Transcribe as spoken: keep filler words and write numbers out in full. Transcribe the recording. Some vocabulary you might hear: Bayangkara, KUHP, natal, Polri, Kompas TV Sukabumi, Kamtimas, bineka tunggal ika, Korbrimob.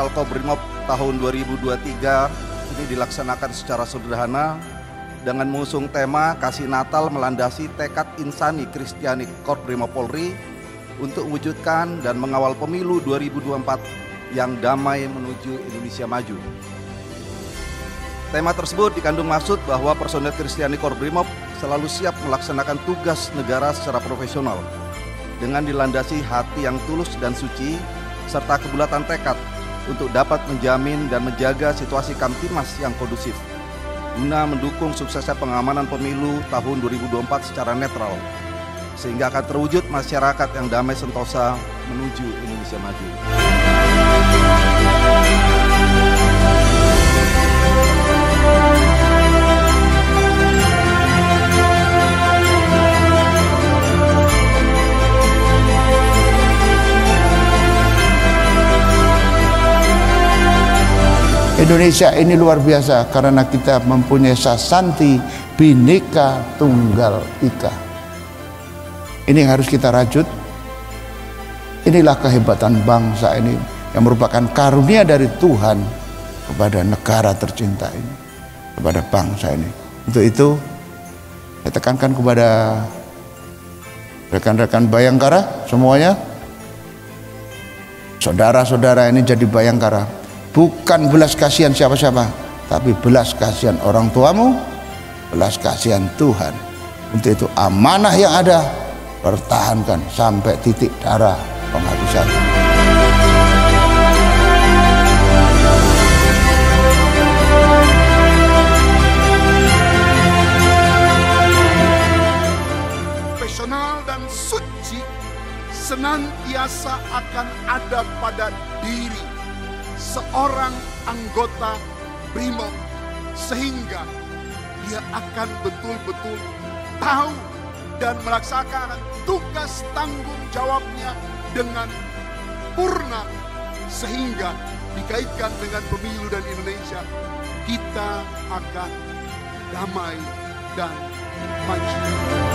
Natal Korbrimob tahun dua ribu dua puluh tiga ini dilaksanakan secara sederhana dengan mengusung tema Kasih Natal Melandasi Tekad Insani Kristiani Korbrimob Polri untuk wujudkan dan mengawal pemilu dua ribu dua puluh empat yang damai menuju Indonesia maju. Tema tersebut dikandung maksud bahwa personel Kristiani Korbrimob selalu siap melaksanakan tugas negara secara profesional dengan dilandasi hati yang tulus dan suci serta kebulatan tekad untuk dapat menjamin dan menjaga situasi Kamtimas yang kondusif, guna mendukung suksesnya pengamanan pemilu tahun dua ribu dua puluh empat secara netral, sehingga akan terwujud masyarakat yang damai sentosa menuju Indonesia maju. Indonesia ini luar biasa karena kita mempunyai sasanti bineka tunggal ika. Ini yang harus kita rajut. Inilah kehebatan bangsa ini yang merupakan karunia dari Tuhan kepada negara tercinta ini, kepada bangsa ini. Untuk itu, saya tekankan kepada rekan-rekan Bayangkara semuanya, saudara-saudara ini jadi Bayangkara. Bukan belas kasihan siapa-siapa, tapi belas kasihan orang tuamu, belas kasihan Tuhan. Untuk itu amanah yang ada, pertahankan sampai titik darah penghabisan. Profesional dan suci senantiasa akan ada pada diri seorang anggota Brimob, sehingga dia akan betul-betul tahu dan melaksanakan tugas tanggung jawabnya dengan purna, sehingga dikaitkan dengan pemilu dan Indonesia, kita akan damai dan maju.